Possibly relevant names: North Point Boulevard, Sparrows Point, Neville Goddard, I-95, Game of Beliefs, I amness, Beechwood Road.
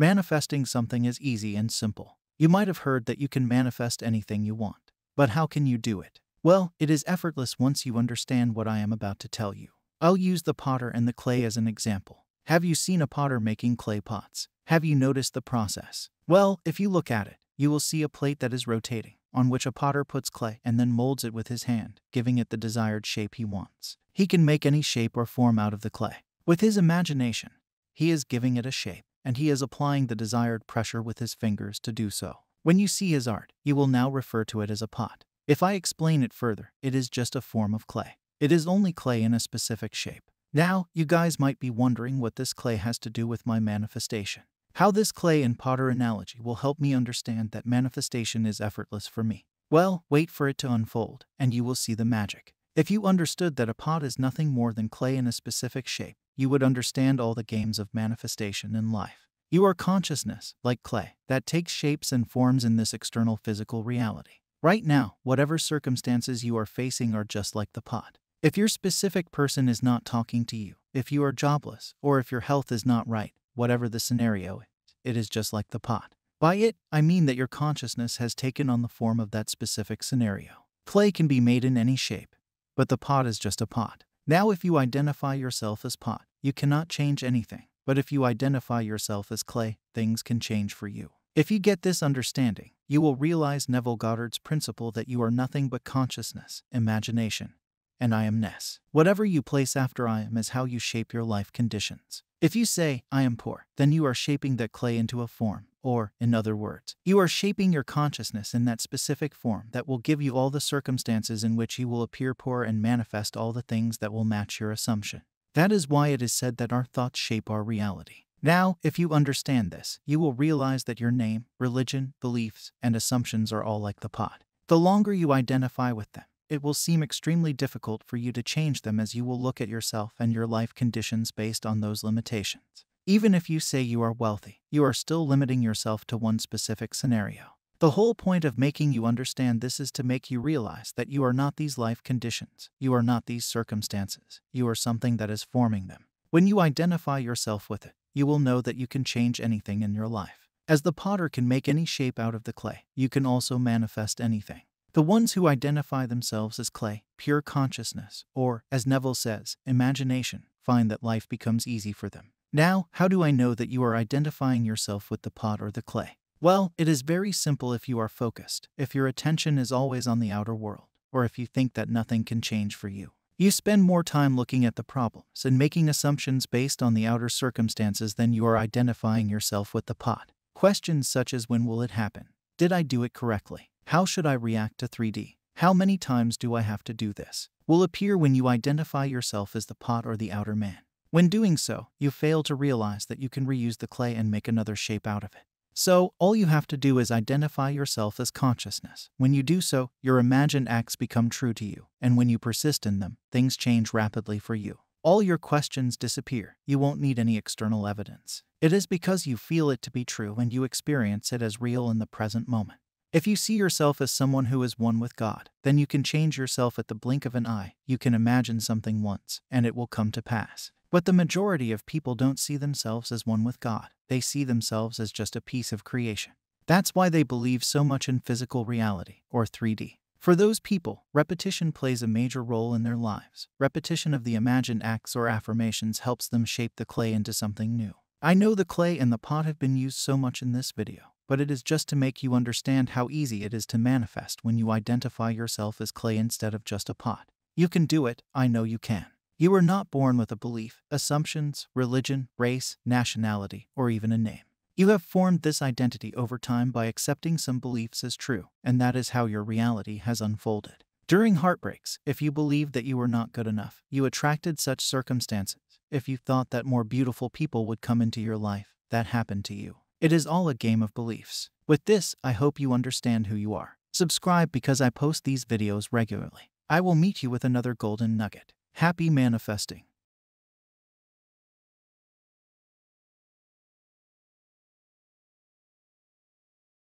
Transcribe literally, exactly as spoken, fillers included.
Manifesting something is easy and simple. You might have heard that you can manifest anything you want. But how can you do it? Well, it is effortless once you understand what I am about to tell you. I'll use the potter and the clay as an example. Have you seen a potter making clay pots? Have you noticed the process? Well, if you look at it, you will see a plate that is rotating, on which a potter puts clay and then molds it with his hand, giving it the desired shape he wants. He can make any shape or form out of the clay. With his imagination, he is giving it a shape, and he is applying the desired pressure with his fingers to do so. When you see his art, you will now refer to it as a pot. If I explain it further, it is just a form of clay. It is only clay in a specific shape. Now, you guys might be wondering what this clay has to do with my manifestation. How this clay and potter analogy will help me understand that manifestation is effortless for me. Well, wait for it to unfold, and you will see the magic. If you understood that a pot is nothing more than clay in a specific shape, you would understand all the games of manifestation in life. You are consciousness, like clay, that takes shapes and forms in this external physical reality. Right now, whatever circumstances you are facing are just like the pot. If your specific person is not talking to you, if you are jobless, or if your health is not right, whatever the scenario is, it is just like the pot. By it, I mean that your consciousness has taken on the form of that specific scenario. Clay can be made in any shape, but the pot is just a pot. Now, if you identify yourself as pot, you cannot change anything. But if you identify yourself as clay, things can change for you. If you get this understanding, you will realize Neville Goddard's principle that you are nothing but consciousness, imagination, and I amness. Whatever you place after I am is how you shape your life conditions. If you say, I am poor, then you are shaping that clay into a form, or, in other words, you are shaping your consciousness in that specific form that will give you all the circumstances in which you will appear poor and manifest all the things that will match your assumption. That is why it is said that our thoughts shape our reality. Now, if you understand this, you will realize that your name, religion, beliefs, and assumptions are all like the pot. The longer you identify with them, it will seem extremely difficult for you to change them as you will look at yourself and your life conditions based on those limitations. Even if you say you are wealthy, you are still limiting yourself to one specific scenario. The whole point of making you understand this is to make you realize that you are not these life conditions, you are not these circumstances, you are something that is forming them. When you identify yourself with it, you will know that you can change anything in your life. As the potter can make any shape out of the clay, you can also manifest anything. The ones who identify themselves as clay, pure consciousness, or, as Neville says, imagination, find that life becomes easy for them. Now, how do I know that you are identifying yourself with the pot or the clay? Well, it is very simple if you are focused, if your attention is always on the outer world, or if you think that nothing can change for you. You spend more time looking at the problems and making assumptions based on the outer circumstances than you are identifying yourself with the pot. Questions such as when will it happen? Did I do it correctly? How should I react to three D? How many times do I have to do this? Will appear when you identify yourself as the pot or the outer man. When doing so, you fail to realize that you can reuse the clay and make another shape out of it. So, all you have to do is identify yourself as consciousness. When you do so, your imagined acts become true to you, and when you persist in them, things change rapidly for you. All your questions disappear. You won't need any external evidence. It is because you feel it to be true and you experience it as real in the present moment. If you see yourself as someone who is one with God, then you can change yourself at the blink of an eye. You can imagine something once, and it will come to pass. But the majority of people don't see themselves as one with God. They see themselves as just a piece of creation. That's why they believe so much in physical reality, or three D. For those people, repetition plays a major role in their lives. Repetition of the imagined acts or affirmations helps them shape the clay into something new. I know the clay and the pot have been used so much in this video, but it is just to make you understand how easy it is to manifest when you identify yourself as clay instead of just a pot. You can do it, I know you can. You were not born with a belief, assumptions, religion, race, nationality, or even a name. You have formed this identity over time by accepting some beliefs as true, and that is how your reality has unfolded. During heartbreaks, if you believed that you were not good enough, you attracted such circumstances. If you thought that more beautiful people would come into your life, that happened to you. It is all a game of beliefs. With this, I hope you understand who you are. Subscribe because I post these videos regularly. I will meet you with another golden nugget. Happy manifesting.